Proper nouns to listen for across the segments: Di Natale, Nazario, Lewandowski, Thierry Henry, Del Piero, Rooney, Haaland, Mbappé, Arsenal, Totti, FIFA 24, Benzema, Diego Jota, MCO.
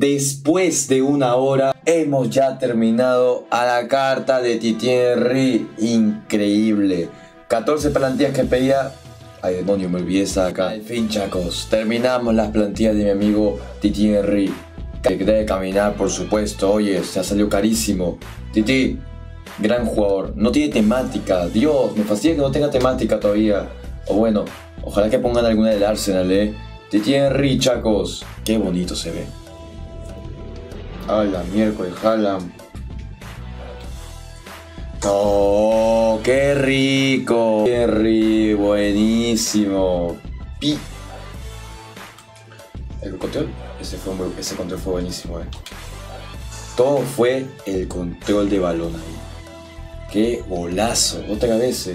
Después de una hora hemos ya terminado a la carta de Thierry. Increíble. 14 plantillas que pedía. Ay, demonio, me olvidé esa acá. En fin, chicos, terminamos las plantillas de mi amigo Thierry. Que debe caminar, por supuesto. Oye, se ha salido carísimo. Titi, gran jugador. No tiene temática. Dios, me fastidia que no tenga temática todavía. O bueno, ojalá que pongan alguna del Arsenal, Thierry, chicos. Qué bonito se ve. A la miércoles, Haaland. ¡Oh, qué rico! ¡Qué rico! Buenísimo. Pi. El control. Ese control fue buenísimo, Todo fue el control de balón ahí. ¡Qué golazo! Otra vez,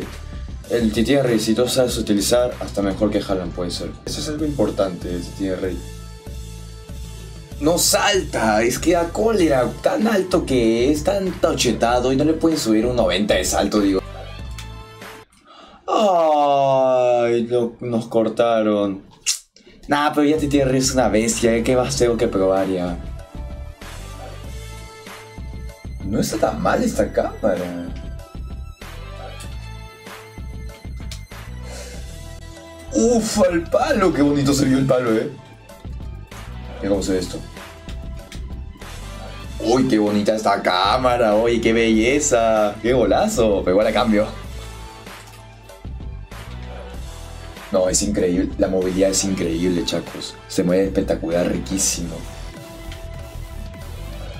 El Thierry, si tú sabes utilizar, hasta mejor que Haaland puede ser. Eso es algo importante del Thierry. No salta, es que da cólera, tan alto que es, tan tachetado y no le pueden subir un 90 de salto, digo. Ay, nos cortaron. Nah, pero ya Thierry es una bestia, ¿qué más tengo que probar ya? No está tan mal esta cámara. Uf, al palo, qué bonito se vio el palo, Mira cómo se ve esto. Uy, qué bonita esta cámara. Uy, qué belleza. Qué golazo. Pero igual a cambio. No, es increíble. La movilidad es increíble, chicos. Se mueve espectacular, riquísimo.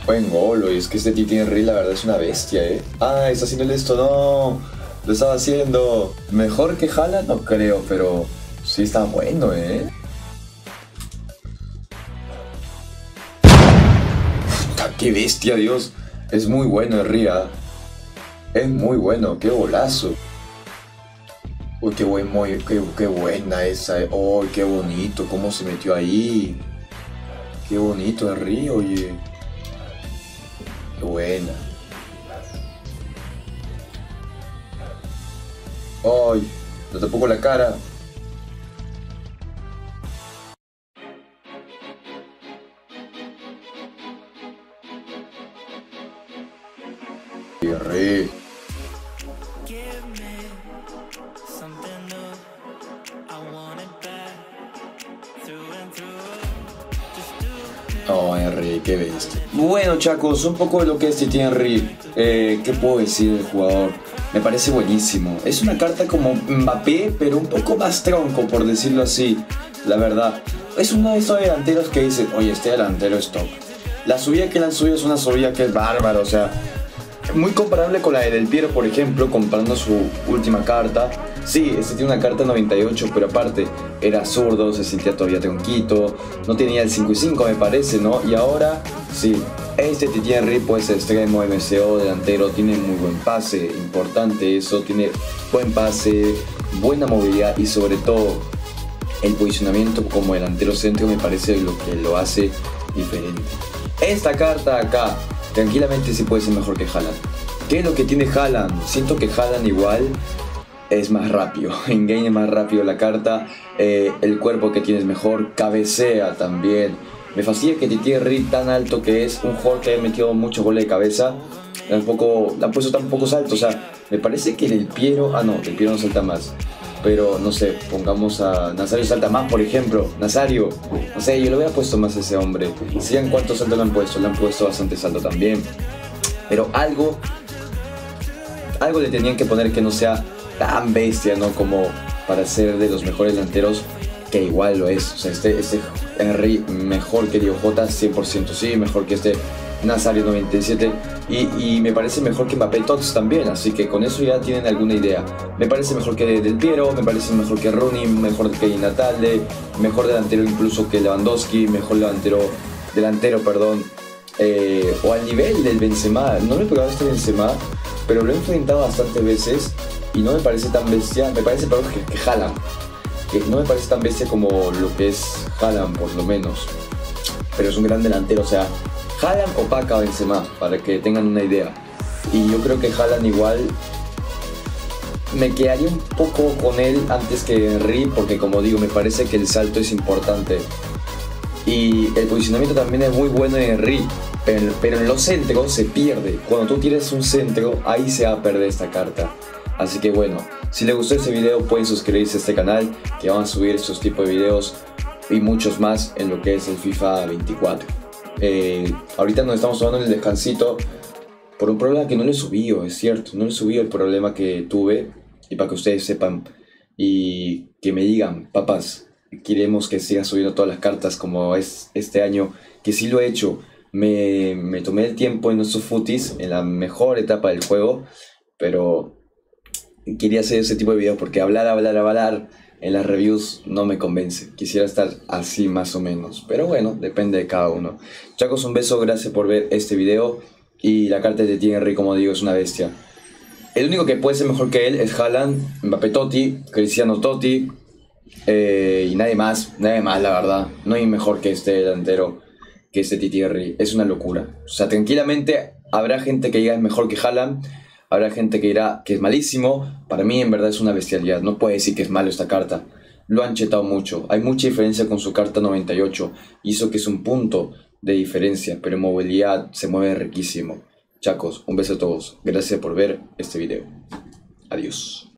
Buen gol, y es que este Thierry la verdad es una bestia, Ah, está haciendo esto, no. Lo estaba haciendo. Mejor que Haaland, no creo, pero sí está bueno, ¡Qué bestia, Dios! Es muy bueno el Ría. Es muy bueno, qué golazo. Uy, qué buena esa. Uy, qué bonito, cómo se metió ahí. Qué bonito el Ría, oye. Qué buena. Ay, no te pongo la cara. Thierry. Oh, Henry, qué bestia. Bueno, chicos, un poco de lo que es Thierry. ¿Qué puedo decir del jugador? Me parece buenísimo. Es una carta como Mbappé, pero un poco más tronco, por decirlo así. La verdad. Es uno de esos delanteros que dicen, oye, este delantero es top. La subida que le han subido es una subida que es bárbara, o sea. Muy comparable con la de Del Piero, por ejemplo, comparando su última carta. Sí, este tiene una carta 98, pero aparte era zurdo, se sentía todavía tronquito, no tenía el 5 y 5 me parece, ¿no? Y ahora, sí, este Thierry pues extremo, MCO, delantero, tiene muy buen pase, importante eso, tiene buen pase, buena movilidad y sobre todo el posicionamiento como delantero centro me parece lo que lo hace diferente. Esta carta acá, tranquilamente sí puede ser mejor que Haaland. ¿Qué es lo que tiene Haaland? Siento que Haaland igual es más rápido. En game es más rápido la carta. El cuerpo que tiene es mejor. Cabecea también. Me fastidia que Thierry tan alto que es. Un jugador que ha metido muchos goles de cabeza. Tampoco, la han puesto tan pocos saltos. O sea, me parece que Del Piero... Ah, no, Del Piero no salta más. Pero, no sé, pongamos a... Nazario salta más, por ejemplo. Nazario. No sé, yo le hubiera puesto más a ese hombre. Sigan cuántos saltos le han puesto. Le han puesto bastante salto también. Pero algo... Algo le tenían que poner que no sea tan bestia, ¿no? Como para ser de los mejores delanteros, que igual lo es. O sea, este Henry mejor que Diego Jota, 100%. Sí, mejor que este Nazario 97. Y me parece mejor que Mbappé Tots también, así que con eso ya tienen alguna idea. Me parece mejor que Del Piero, me parece mejor que Rooney, mejor que Di Natale, mejor delantero incluso que Lewandowski, mejor delantero perdón, o al nivel del Benzema. No me he probado este Benzema, pero lo he enfrentado bastantes veces y no me parece tan bestia, me parece peor que Haaland, que no me parece tan bestia como lo que es Haaland por lo menos, pero es un gran delantero, o sea... Haaland opaca a Benzema, para que tengan una idea. Y yo creo que Haaland igual me quedaría un poco con él antes que Henry, porque como digo, me parece que el salto es importante. y el posicionamiento también es muy bueno de Henry, pero en los centros se pierde. Cuando tú tienes un centro, ahí se va a perder esta carta. Así que bueno, si les gustó este video pueden suscribirse a este canal, que van a subir estos tipos de videos y muchos más en lo que es el FIFA 24. Ahorita nos estamos tomando el descansito por un problema que no le subí, es cierto, no le subí el problema que tuve, y para que ustedes sepan y que me digan, papás, queremos que siga subiendo todas las cartas como es este año, que sí lo he hecho. Me tomé el tiempo en nuestros footies, en la mejor etapa del juego, pero quería hacer ese tipo de videos porque hablar en las reviews no me convence. Quisiera estar así más o menos, pero bueno, depende de cada uno. Chicos, un beso, gracias por ver este video. Y la carta de Thierry Henry, como digo, es una bestia. El único que puede ser mejor que él es Haaland, Mbappé Totti, Cristiano Totti, y nadie más, la verdad. No hay mejor que este delantero, que este Thierry. Es una locura. O sea, tranquilamente habrá gente que diga es mejor que Haaland, habrá gente que dirá que es malísimo. Para mí en verdad es una bestialidad. No puede decir que es malo esta carta. Lo han chetado mucho. Hay mucha diferencia con su carta 98. Hizo que es un punto de diferencia, pero en movilidad se mueve riquísimo. Chicos, un beso a todos. Gracias por ver este video. Adiós.